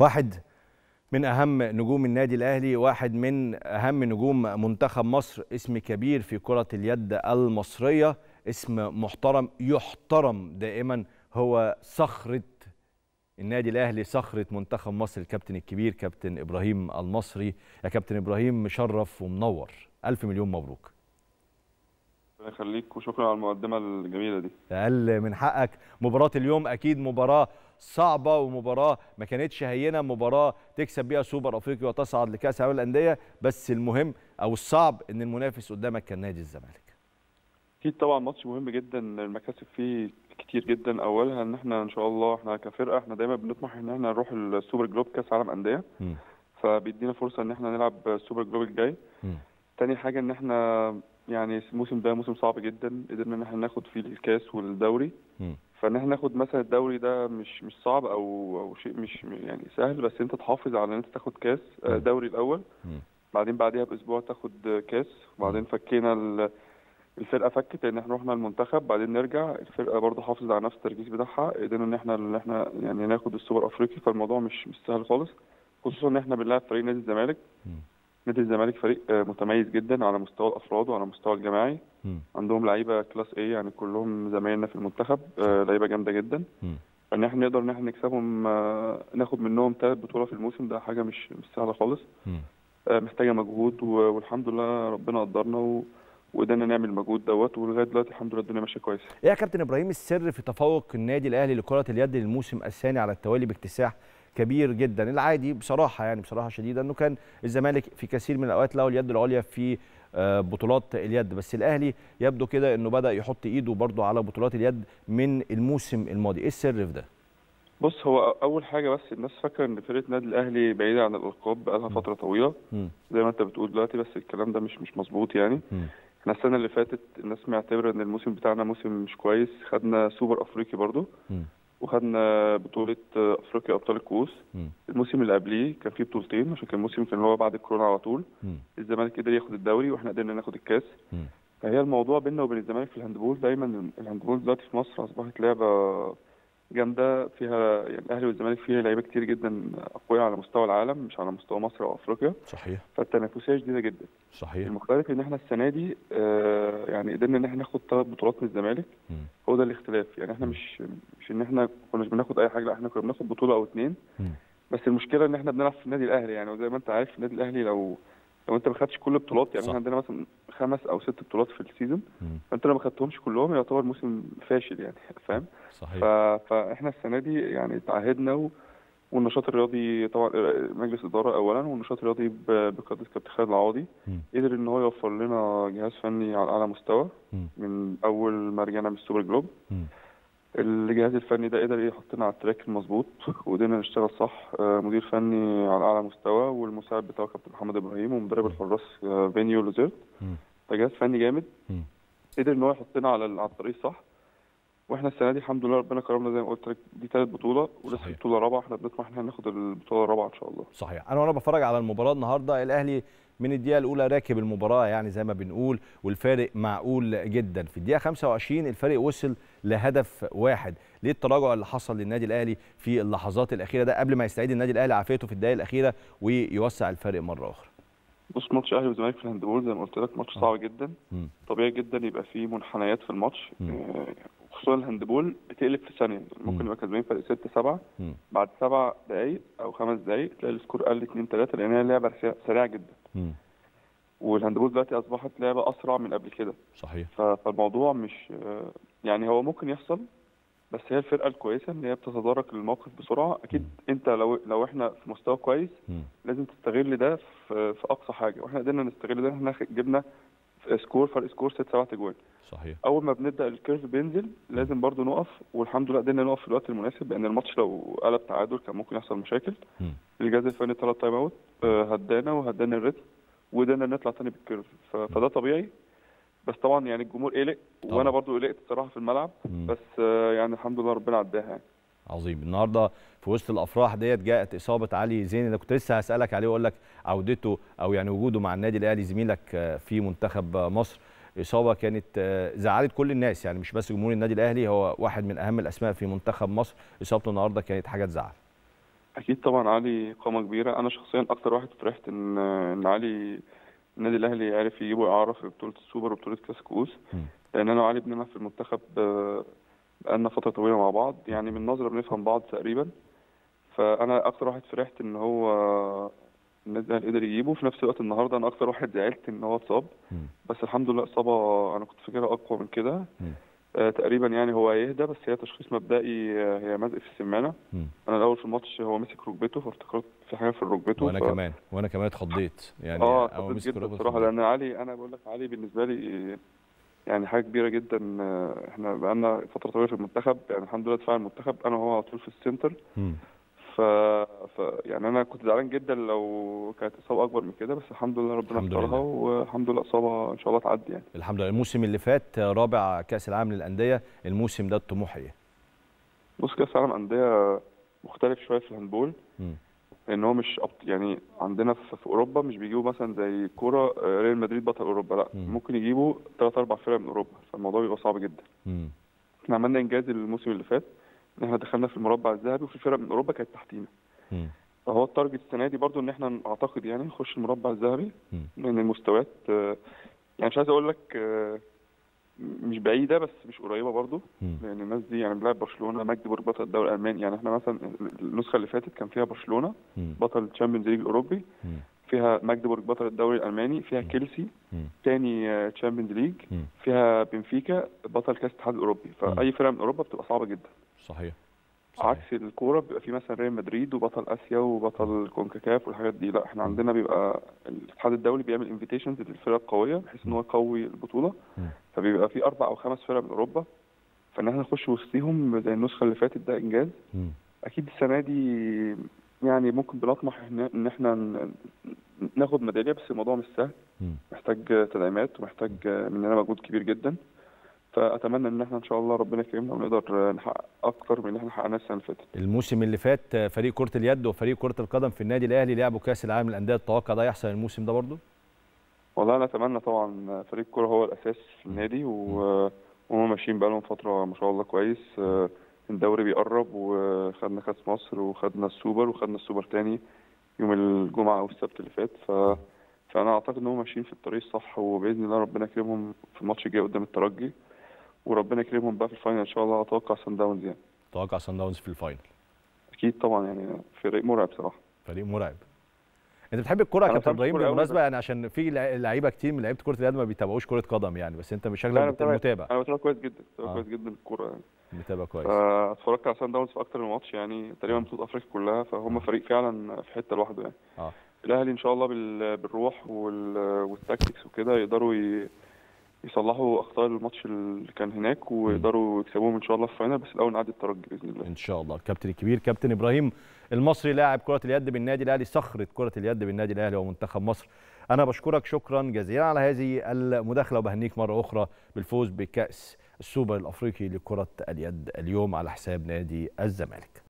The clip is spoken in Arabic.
واحد من أهم نجوم النادي الأهلي، واحد من أهم نجوم منتخب مصر، اسم كبير في كرة اليد المصرية، اسم محترم يحترم دائما، هو صخرة النادي الأهلي، صخرة منتخب مصر، الكابتن الكبير كابتن إبراهيم المصري. يا كابتن إبراهيم مشرف ومنور، ألف مليون مبروك. ربنا يخليك وشكرا على المقدمة الجميلة دي. أقل من حقك. مباراة اليوم أكيد مباراة صعبة ومباراة ما كانتش هينة، مباراة تكسب بيها سوبر أفريقيا وتصعد لكأس العالم للأندية، بس المهم أو الصعب إن المنافس قدامك كان نادي الزمالك. أكيد طبعا ماتش مهم جدا، المكاسب فيه كتير جدا. أولها إن إحنا إن شاء الله إحنا كفرقة إحنا دايما بنطمح إن إحنا نروح السوبر جلوب كأس عالم أندية، فبيدينا فرصة إن إحنا نلعب السوبر جلوب الجاي. تاني حاجة إن إحنا يعني الموسم ده موسم صعب جدا، قدرنا ان احنا ناخد فيه الكاس والدوري، فان احنا ناخد مثلا الدوري ده مش صعب او شيء مش يعني سهل، بس انت تحافظ على ان انت تاخد كاس دوري الاول، بعدين بعديها باسبوع تاخد كاس، وبعدين فكينا الفرقه فكت ان احنا رحنا المنتخب، بعدين نرجع الفرقه برضه حافظت على نفس التركيز بتاعها، قدرنا ان احنا يعني ناخد السوبر افريقي. فالموضوع مش سهل خالص، خصوصا ان احنا بنلعب فريق نادي الزمالك. نادي الزمالك فريق متميز جدا على مستوى الافراد وعلى مستوى الجماعي، عندهم لعيبه كلاس ايه، يعني كلهم زمايلنا في المنتخب، لعيبه جامده جدا. ان احنا نقدر ان احنا نكسبهم، ناخد منهم 3 بطولات في الموسم ده حاجه مش سهله خالص، محتاجه مجهود، والحمد لله ربنا قدرنا وقدرنا نعمل المجهود دوت، ولغايه دلوقتي الحمد لله الدنيا ماشيه كويسه. ايه يا كابتن ابراهيم السر في تفوق النادي الاهلي لكره اليد للموسم الثاني على التوالي باكتساح كبير جدا؟ العادي بصراحه، يعني بصراحه شديده، انه كان الزمالك في كثير من الاوقات له اليد العليا في بطولات اليد، بس الاهلي يبدو كده انه بدا يحط ايده برضه على بطولات اليد من الموسم الماضي. ايه السر في ده؟ بص، هو اول حاجه بس الناس فاكره ان فرقه النادي الاهلي بعيده عن الالقاب بقالها فتره طويله، زي ما انت بتقول دلوقتي، بس الكلام ده مش مظبوط. يعني احنا السنه اللي فاتت الناس معتبره ان الموسم بتاعنا موسم مش كويس، خدنا سوبر افريقي برضه، وخدنا بطولة افريقيا ابطال الكؤوس. الموسم اللي قبليه كان فيه بطولتين، عشان كان الموسم كان هو بعد الكورونا على طول. الزمالك قدر ياخد الدوري واحنا قدرنا ناخد الكاس. فهي الموضوع بيننا وبين الزمالك في الهاندبول، دايما الهاندبول دلوقتي في مصر اصبحت لعبة جامدة فيها، يعني الاهلي والزمالك فيها لعيبة كتير جدا اقوياء على مستوى العالم، مش على مستوى مصر او افريقيا. صحيح. فالتنافسية شديدة جدا. صحيح. المختلف ان احنا السنة دي يعني قدرنا ان احنا ناخد 3 بطولات من الزمالك. هو ده الاختلاف، يعني احنا مش ان احنا كناش بناخد اي حاجه، لا احنا كنا بناخد بطوله او 2. بس المشكله ان احنا بنلعب في النادي الاهلي، يعني وزي ما انت عارف النادي الاهلي لو انت ما خدتش كل البطولات، يعني احنا عندنا مثلا 5 أو 6 بطولات في السيزون، فانت لو ما خدتهمش كلهم يعتبر موسم فاشل، يعني فاهم؟ صحيح. فاحنا السنه دي يعني تعهدنا، والنشاط الرياضي طبعا مجلس اداره اولا، والنشاط الرياضي بقياده كابتن خالد العواضي قدر ان هو يوفر لنا جهاز فني على اعلى مستوى، من اول ما رجعنا من السوبر جلوب الجهاز الفني ده قدر يحطنا على التراك المظبوط، وقدرنا نشتغل صح. مدير فني على اعلى مستوى، والمساعد بتاعه كابتن محمد ابراهيم، ومدرب الحراس فينيو لوزير، ده جهاز فني جامد قدر ان هو يحطنا على الطريق الصح. واحنا السنه دي الحمد لله ربنا كرمنا، زي ما قلت لك دي 3 بطوله ولسه بطوله رابعه، احنا بنطمح ان احنا ناخد البطوله الرابعه ان شاء الله. صحيح. انا وانا بتفرج على المباراه النهارده، الاهلي من الدقيقه الاولى راكب المباراه، يعني زي ما بنقول، والفارق معقول جدا. في الدقيقه 25 الفارق وصل لهدف واحد. ليه التراجع اللي حصل للنادي الاهلي في اللحظات الاخيره ده، قبل ما يستعيد النادي الاهلي عافيته في الدقائق الاخيره ويوسع الفارق مره اخرى؟ بص، ماتش اهلي وزمالك في الهاندبول زي ما قلت لك ماتش صعب جدا. طبيعي جدا يبقى فيه منحنيات في الماتش، خصوصا الهاندبول بتقلب في ثانيه، ممكن يبقى كسبانين فرق 6-7، بعد 7 دقائق او 5 دقائق تلاقي السكور قل 2-3، لان هي لعبه سريعه جدا. والهاندبول دلوقتي اصبحت لعبه اسرع من قبل كده. صحيح. فالموضوع مش يعني هو ممكن يحصل، بس هي الفرقه الكويسه ان هي بتتدارك الموقف بسرعه. اكيد انت لو احنا في مستوى كويس لازم تستغل ده في اقصى حاجه، واحنا قدرنا نستغل ده، احنا جبنا سكور فرق سكور 6-7 أجوال. صحيح. اول ما بنبدا الكيرف بينزل لازم برضو نقف، والحمد لله قدرنا نقف في الوقت المناسب، لان الماتش لو قلب تعادل كان ممكن يحصل مشاكل. الجهاز الفني طلع تايم اوت، هدانا وهدانا الريتم، وقدرنا نطلع تاني بالكيرف، فده طبيعي. بس طبعا يعني الجمهور قلق، وانا برضو قلقت الصراحه في الملعب، بس يعني الحمد لله ربنا عداها. يعني عظيم. النهارده في وسط الافراح ديت جاءت اصابه علي زين، انا كنت لسه هسالك عليه واقول لك عودته او يعني وجوده مع النادي الاهلي زميلك في منتخب مصر. اصابه كانت زعلت كل الناس، يعني مش بس جمهور النادي الاهلي، هو واحد من اهم الاسماء في منتخب مصر، اصابته النهارده كانت حاجه تزعل. اكيد طبعا علي قامه كبيره. انا شخصيا اكتر واحد فرحت ان علي النادي الاهلي عرف يجيبه اعاره في بطوله السوبر وبطوله كاس كؤوس، لان انا وعلي بنلعب في المنتخب بقالنا فتره طويله مع بعض، يعني من نظره بنفهم بعض تقريبا. فانا اكتر واحد فرحت ان هو النادي الاهلي قدر يجيبه. في نفس الوقت النهارده انا اكتر واحد زعلت ان هو اتصاب، بس الحمد لله اصابه انا كنت فاكرها اقوى من كده تقريبا، يعني هو هيهدى، بس هي تشخيص مبدئي هي مزق في السمانه. انا الاول في الماتش هو مسك ركبته فافتكرت في حاجه في ركبته، وانا كمان اتخضيت يعني اتخضيت جدا بصراحه، لان علي انا بقول لك علي بالنسبه لي يعني حاجه كبيره جدا. احنا بقالنا فتره طويله في المنتخب، يعني الحمد لله دفاع المنتخب انا وهو على طول في السنتر. يعني انا كنت زعلان جدا لو كانت اصابه اكبر من كده، بس الحمد لله ربنا سترها، والحمد لله اصابه ان شاء الله تعدي يعني. الحمد لله. الموسم اللي فات رابع كاس العالم للانديه، الموسم ده الطموح ايه؟ بص، كاس العالم انديه مختلف شويه في الهاندبول، لان هو مش يعني عندنا في اوروبا مش بيجيبوا مثلا زي كوره ريال مدريد بطل اوروبا، لا ممكن يجيبوا 3-4 فرق من اوروبا، فالموضوع بيبقى صعب جدا. احنا عملنا انجاز الموسم اللي فات، احنا دخلنا في المربع الذهبي وفي فرق من اوروبا كانت تحتينا. فهو التارجت السنه دي برضو ان احنا اعتقد يعني نخش المربع الذهبي، لان المستويات يعني مش عايز اقول لك مش بعيده بس مش قريبه برضو، لان الناس دي يعني بنلعب برشلونه ماجدبورغ بطل الدوري الالماني، يعني احنا مثلا النسخه اللي فاتت كان فيها برشلونه بطل الشامبيونز ليج الاوروبي، فيها ماجدبورغ بطل الدوري الالماني، فيها كيلسي ثاني تشامبيونز ليج، فيها بنفيكا بطل كاس الاتحاد الاوروبي، فاي فرقه من اوروبا بتبقى صعبه جدا. صحيح. عكس الكوره بيبقى في مثلا ريال مدريد وبطل اسيا وبطل كونكاكاف والحاجات دي، لا احنا عندنا بيبقى الاتحاد الدولي بيعمل انفيتيشنز للفرق القويه بحيث ان هو يقوي البطوله، فبيبقى في 4 أو 5 فرق من اوروبا، فان احنا نخش وسطيهم زي النسخه اللي فاتت ده انجاز. اكيد السنه دي يعني ممكن بنطمح ان احنا ناخد ميداليه، بس الموضوع مش سهل، محتاج تدعيمات ومحتاج مننا مجهود كبير جدا، فاتمنى ان احنا ان شاء الله ربنا يكرمنا ونقدر نحقق اكتر من اللي احنا حققناه السنه اللي فاتت. الموسم اللي فات فريق كره اليد وفريق كره القدم في النادي الاهلي لعبوا كاس العالم للانديه، التوقع ده يحصل الموسم ده برضه؟ والله انا اتمنى طبعا، فريق الكره هو الاساس في النادي وهم ماشيين بقالهم فتره ما شاء الله كويس، الدوري بيقرب وخدنا كاس مصر وخدنا السوبر تاني يوم الجمعه او السبت اللي فات، فانا اعتقد ان هم ماشيين في الطريق الصح، وباذن الله ربنا يكرمهم في الماتش الجاي قدام الترجي، وربنا يكرمهم بقى في الفاينل ان شاء الله. اتوقع سان داونز يعني. اتوقع سان داونز في الفاينل. اكيد طبعا، يعني فريق مرعب صراحه. فريق مرعب. انت بتحب الكوره يا كابتن ابراهيم بالمناسبه، يعني عشان في لعيبه كتير من لعيبه كره اليد ما بيتابعوش كره قدم يعني، بس انت مش شكلك متابع. انا بتابع كويس جدا، الكوره يعني. متابع كويس. اتفرجت على سان داونز في اكتر من ماتش يعني تقريبا بطوله افريقيا كلها، فهم فريق فعلا في حته لوحده يعني. الاهلي ان شاء الله بالروح والتاكتكس وكده يقدروا يصلحوا اخطاء الماتش اللي كان هناك ويقدروا يكسبوهم ان شاء الله في الفاينل، بس الاول نعدي الترجي باذن الله. ان شاء الله. الكابتن الكبير كابتن ابراهيم المصري لاعب كره اليد بالنادي الاهلي، صخره كره اليد بالنادي الاهلي ومنتخب مصر. انا بشكرك شكرا جزيلا على هذه المداخله، وبهنيك مره اخرى بالفوز بكاس السوبر الافريقي لكره اليد اليوم على حساب نادي الزمالك.